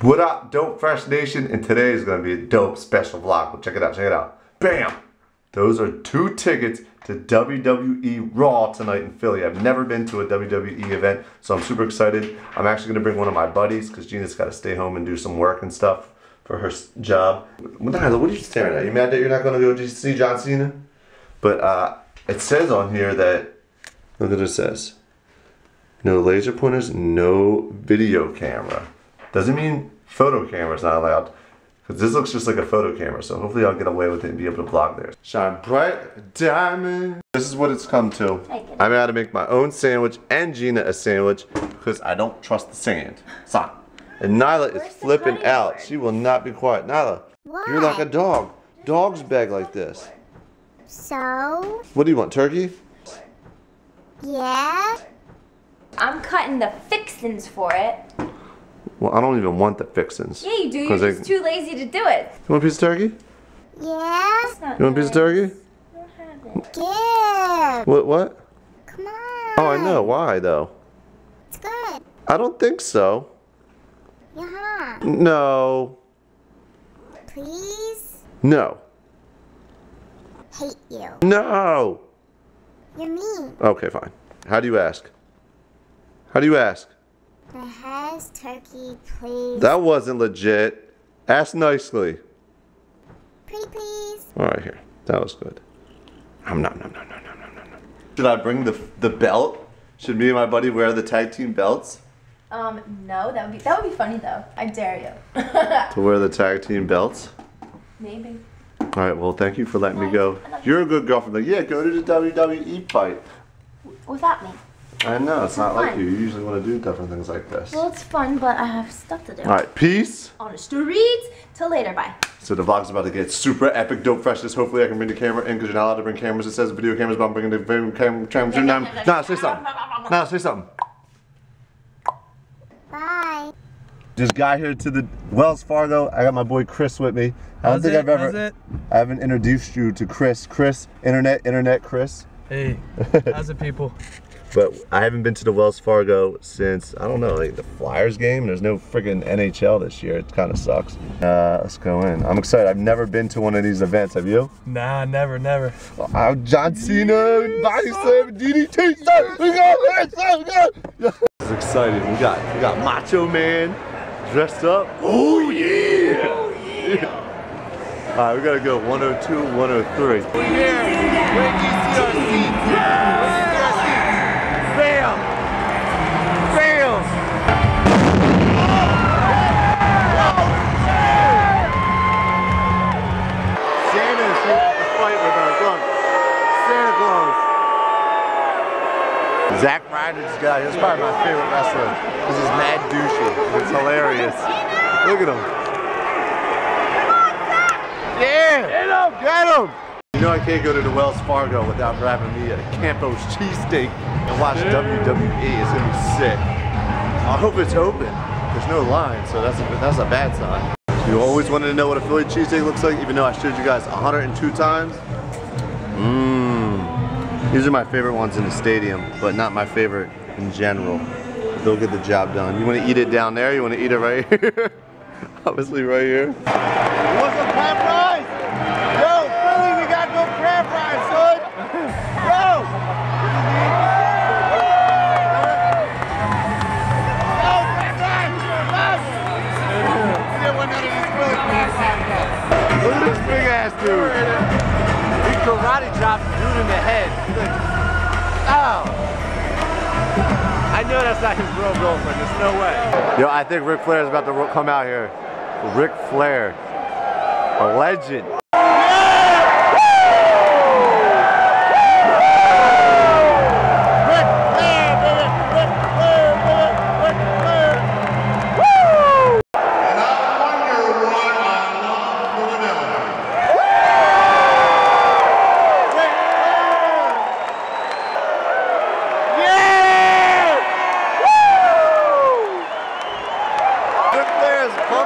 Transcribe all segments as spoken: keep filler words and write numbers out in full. What up, Dope Fresh Nation? And today is going to be a dope special vlog. Well, check it out, check it out. Bam! Those are two tickets to W W E Raw tonight in Philly. I've never been to a W W E event, so I'm super excited. I'm actually going to bring one of my buddies because Gina's got to stay home and do some work and stuff for her job. Nyla, what are you staring at? You mad that you're not going to go see John Cena? But uh, it says on here that, look what it says. No laser pointers, no video camera. Doesn't mean photo camera's not allowed, because this looks just like a photo camera, so hopefully I'll get away with it and be able to vlog there. Shine bright diamond. This is what it's come to. I'm out to make my own sandwich and Gina a sandwich because I don't trust the sand. Son. And Nyla is flipping out. She will not be quiet. Nyla, what? You're like a dog. Dogs beg like this. So? What do you want, turkey? Yeah. I'm cutting the fixins for it. Well, I don't even want the fixins. Yeah, you do. You're just I... too lazy to do it. You want a piece of turkey? Yeah. That's not you want nice. A piece of turkey? Yeah. What? What? Come on. Oh, I know. Why though? It's good. I don't think so. Yeah. No. Please. No. Hate you. No. You're mean. Okay, fine. How do you ask? How do you ask? The has turkey, please. That wasn't legit. Ask nicely. Pretty please. All right, here. That was good. Nom nom nom nom nom nom nom nom. Should I bring the the belt? Should me and my buddy wear the tag team belts? Um, no. That would be that would be funny though. I dare you. To wear the tag team belts? Maybe. All right. Well, thank you for letting Hi. me go. You're a good girlfriend. Like, yeah, go to the W W E fight. Without me. I know, it's, it's not fun. Like you. You usually want to do different things like this. Well, it's fun, but I have stuff to do. Alright, peace. On the streets. Till later, bye. So the vlog's about to get super epic dope freshness. Hopefully I can bring the camera in because you're not allowed to bring cameras. It says video cameras, but I'm bringing the video cam cameras in. Nah, say something. Nah, say something. Bye. Just got here to the Wells Fargo. I got my boy Chris with me. I don't think I've ever... I haven't introduced you to Chris. Chris, internet, internet, Chris. Hey, how's it, people? But I haven't been to the Wells Fargo since, I don't know, like the Flyers game. There's no freaking N H L this year. It kind of sucks. Uh, let's go in. I'm excited. I've never been to one of these events. Have you? Nah, never, never. Oh, John Cena, body slam, D D T. We go, we go. This is exciting. We got, we got Macho Man dressed up. Oh yeah. Oh yeah. All right, we gotta go one oh two, one oh three. We're here. Where do you see our seats? Yeah. Zack Ryder just got here. He's probably my favorite wrestler. This is mad douchey. It's hilarious. Look at him. Come on, Zack! Yeah! Get him! Get him! You know I can't go to the Wells Fargo without grabbing me a Campos cheesesteak and watch Dude. W W E. It's gonna be sick. I hope it's open. There's no line, so that's a, that's a bad sign. You always wanted to know what a Philly cheesesteak looks like, even though I showed you guys a hundred and two times. Mmm. These are my favorite ones in the stadium, but not my favorite in general. They'll get the job done. You want to eat it down there? You want to eat it right here? Obviously right here. You want some crab fries? Yo, Philly, we got no crab fries, son! Yo! Look at this big ass dude! He karate chopped dude in the head. Ow! I know that's not his real girlfriend, there's no way. Yo, I think Ric Flair is about to come out here. Ric Flair, a legend.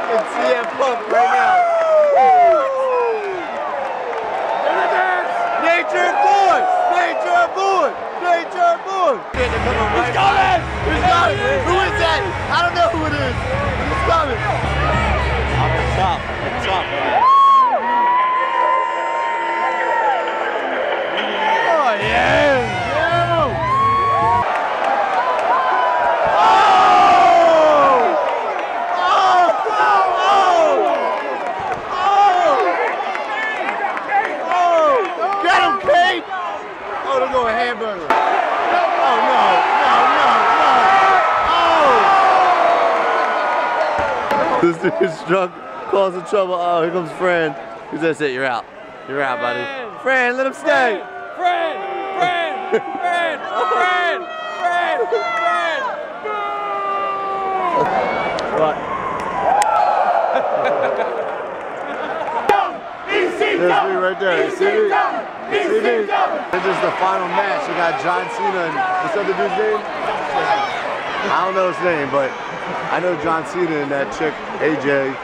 He's coming! He's coming! Who is that? I don't know who it is! He's coming! This dude's drunk, causing trouble. Oh, here comes Fran. He says, it, you're out. You're out, buddy. Fran, let him stay. Fran, Fran, Fran, Fran, Fran, Fran. What? There's me right there. You see me? You see me? This is the final match. You got John Cena and what's the other dude's name? I don't know his name, but I know John Cena and that chick, A J.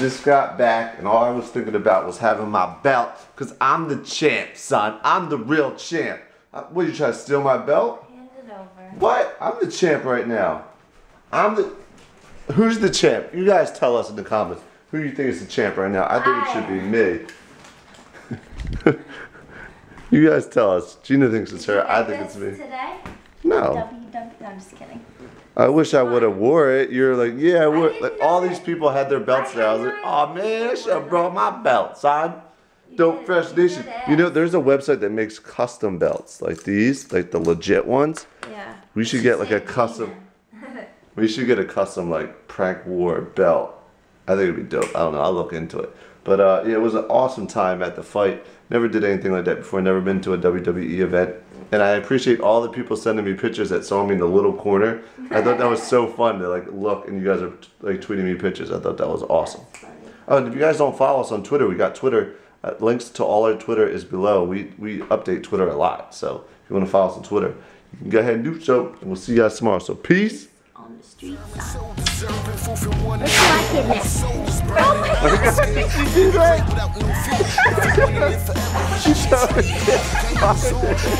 Just got back and all I was thinking about was having my belt, because I'm the champ, son. I'm the real champ. What, you trying to steal my belt? Hand it over. What? I'm the champ right now. I'm the... Who's the champ? You guys tell us in the comments. Who do you think is the champ right now? I think I... it should be me. You guys tell us. Gina thinks it's her. I think it's me. Today? No. W -W I'm just kidding. I wish I would have wore it. You're like, yeah, I wore it. Like, all these people had their belts there. I was like, oh man, I should have brought my belt, son. Dope Fresh Nation. You know, there's a website that makes custom belts like these, like the legit ones. Yeah. We should get like a custom. We should get a custom like prank war belt. I think it'd be dope. I don't know. I'll look into it. But uh, yeah, it was an awesome time at the fight. Never did anything like that before. Never been to a W W E event. And I appreciate all the people sending me pictures that saw me in the little corner. I thought that was so fun to like look, and you guys are like tweeting me pictures. I thought that was awesome. Oh, and if you guys don't follow us on Twitter, we got Twitter. Uh, links to all our Twitter is below. We, we update Twitter a lot. So if you want to follow us on Twitter, you can go ahead and do so. And we'll see you guys tomorrow. So peace. On the street side. Oh my God. She